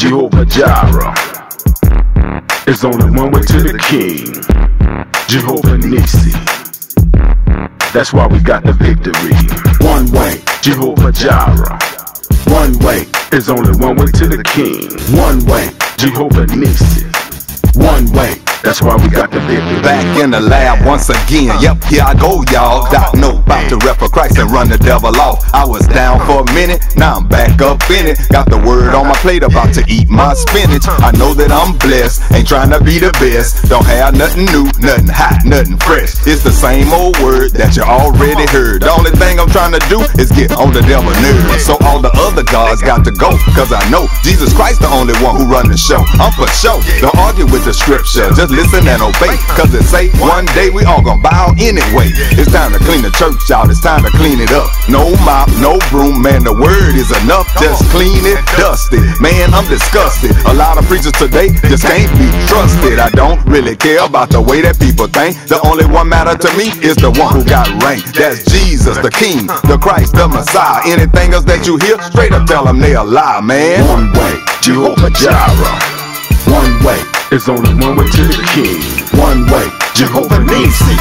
Jehovah-Jireh is only one way to the King, Jehovah Nissi. That's why we got the victory. One way, Jehovah-Jireh. One way is only one way to the King. One way, Jehovah Nissi. One way. That's why we got the big back in the lab once again. Yep, here I go, y'all. Doc know about to rep for Christ and run the devil off. I was down for a minute, now I'm back up in it. Got the word on my plate, about to eat my spinach. I know that I'm blessed, ain't trying to be the best. Don't have nothing new, nothing hot, nothing fresh. It's the same old word that you already heard. The only thing I'm trying to do is get on the devil's nerves. So all the other gods got to go, cause I know Jesus Christ the only one who run the show. I'm for sure, don't argue with the scripture, just listen and obey, cause it say one day we all gonna bow anyway. It's time to clean the church out, it's time to clean it up. No mop, no broom, man, the word is enough. Just clean it, dust it, man, I'm disgusted. A lot of preachers today just can't be trusted. I don't really care about the way that people think. The only one matter to me is the one who got ranked. That's Jesus, the King, the Christ, the Messiah. Anything else that you hear, straight up tell them they a lie, man. One way, Jehovah-Jireh. One way is only one way to the King. One way, Jehovah Nissi.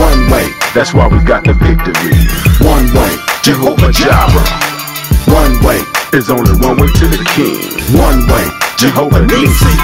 One way, that's why we got the victory. One way, Jehovah-Jireh. One way is only one way to the King. One way, Jehovah Nissi.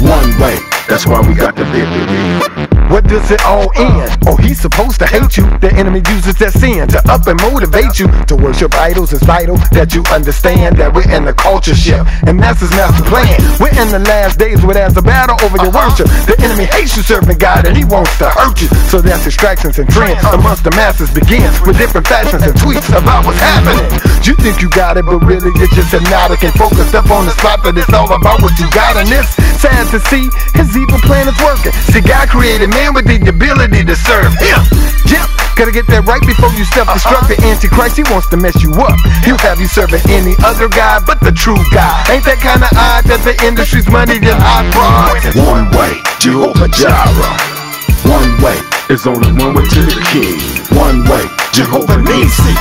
One way, that's why we got the victory. What does it all end? Oh, he's supposed to hate you. The enemy uses that sin to up and motivate you to worship idols. It's vital that you understand that we're in the culture shift, and that's his master plan. We're in the last days where there's a battle over your worship. The enemy hates you serving God and he wants to hurt you. So there's distractions and trends amongst the masses begin with different fashions and tweets about what's happening. You think you got it, but really it's just hypnotic and focused up on the spot that it's all about what you got. And it's sad to see his evil plan is working. See, God created man with the ability to serve him. Yep, gotta get that right before you self-destruct. The Antichrist, he wants to mess you up. He'll have you serving any other God but the true God. Ain't that kind of odd that the industry's money that I brought? One way, Jehovah-Jireh. One way is only one way to the King. One way, Jehovah Nissi.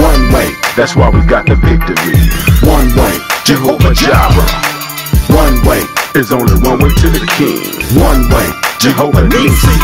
One way, that's why we got the victory. One way, Jehovah-Jireh. One way is only one way to the King. One way, Jehovah Nissi.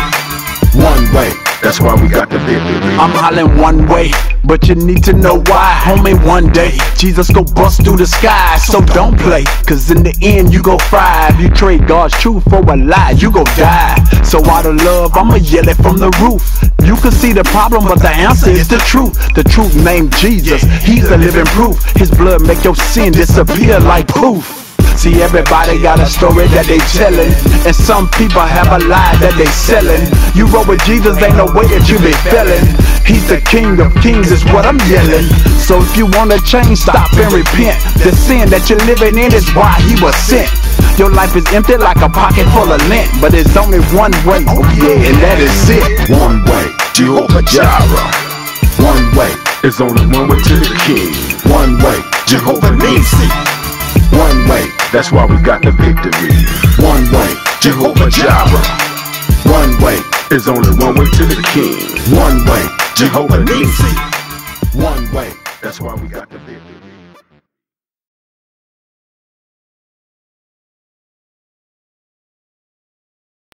One way, that's why we got the victory. I'm hollering one way, but you need to know why. Homie, one day Jesus go bust through the sky. So don't play, cause in the end you go fry. If you trade God's truth for a lie, you go die. So out of love, I'ma yell it from the roof. You can see the problem, but the answer is the truth. The truth named Jesus, he's the living proof. His blood make your sin disappear like poof. See, everybody got a story that they telling, and some people have a lie that they selling. You roll with Jesus, ain't no way that you be failing. He's the King of Kings is what I'm yelling. So if you wanna change, stop and repent. The sin that you're living in is why he was sent. Your life is empty like a pocket full of lint, but it's only one way, oh yeah, and that is it. One way, Jehovah-Jireh. One way is only one way to the King. One way, Jehovah Nissi. One way, that's why we got the victory. One way, Jehovah-Jireh. One way is only one way to the King. One way, Jehovah Nissi. One way, that's why we got the victory.